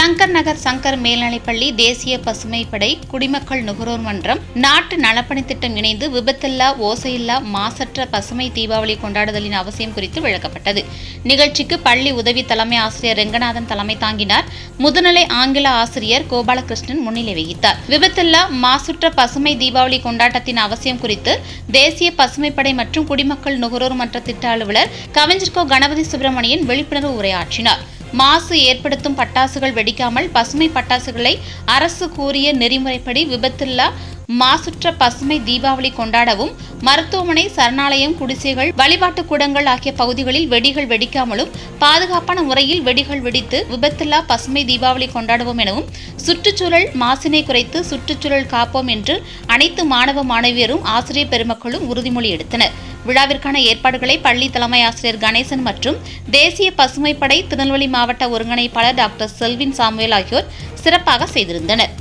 சங்கர் நகர் சங்கர் மேல்நிலைப்பள்ளி தேசிய பசுமை படை குடிமக்கள் நுகர்வோர் மன்றம் நாட்டு நலப்பணி திட்டம் இணைந்து விபத்தில்லா ஓசையில்லா மாசற்ற பசுமை தீபாவளி கொண்டாடுதலின் அவசியம் குறித்து விளக்கப்பட்டது. நிகழ்ச்சிக்கு பள்ளி உதவி தலைமை ஆசிரியர் ரெங்கநாதன் தலைமை தாங்கினார். முதுநிலை ஆங்கில ஆசிரியர் கோபாலகிருஷ்ணன் முன்னிலை வகித்தார். விபத்தில்லா மாசுற்ற பசுமை தீபாவளி கொண்டாட்டத்தின் அவசியம் குறித்து தேசிய பசுமை படை மற்றும் குடிமக்கள் நுகர்வோர் மன்ற திட்ட அலுவலர் கவிஞர்கோ கணபதி சுப்பிரமணியன் விழிப்புணர்வு உரையாற்றினார். மாசு ஏற்படுத்தும் பட்டாசுகள் வெடிக்காமல் பசுமை பட்டாசுகளை அரசு கூறிய நெறிமுறைப்படி விபத்தில்லா மாசுற்ற பசுமை தீபாவளி கொண்டாடவும், மருத்துவமனை, சரணாலயம், குடிசைகள், வழிபாட்டு கூடங்கள் ஆகிய பகுதிகளில் வெடிகள் வெடிக்காமலும் பாதுகாப்பான முறையில் வெடிகள் வெடித்து விபத்தில்லா பசுமை தீபாவளி கொண்டாடுவோம் எனவும், சுற்றுச்சூழல் மாசினை குறைத்து சுற்றுச்சூழல் காப்போம் என்று அனைத்து மாணவ மாணவியரும் ஆசிரியர் பெருமக்களும் உறுதிமொழி எடுத்தனர். விழாவிற்கான ஏற்பாடுகளை பள்ளி தலைமை ஆசிரியர் கணேசன் மற்றும் தேசிய பசுமை படை திருநெல்வேலி மாவட்ட ஒருங்கிணைப்பாளர் டாக்டர் செல்வின் சாமுவேல் ஆகியோர் சிறப்பாக செய்திருந்தனர்.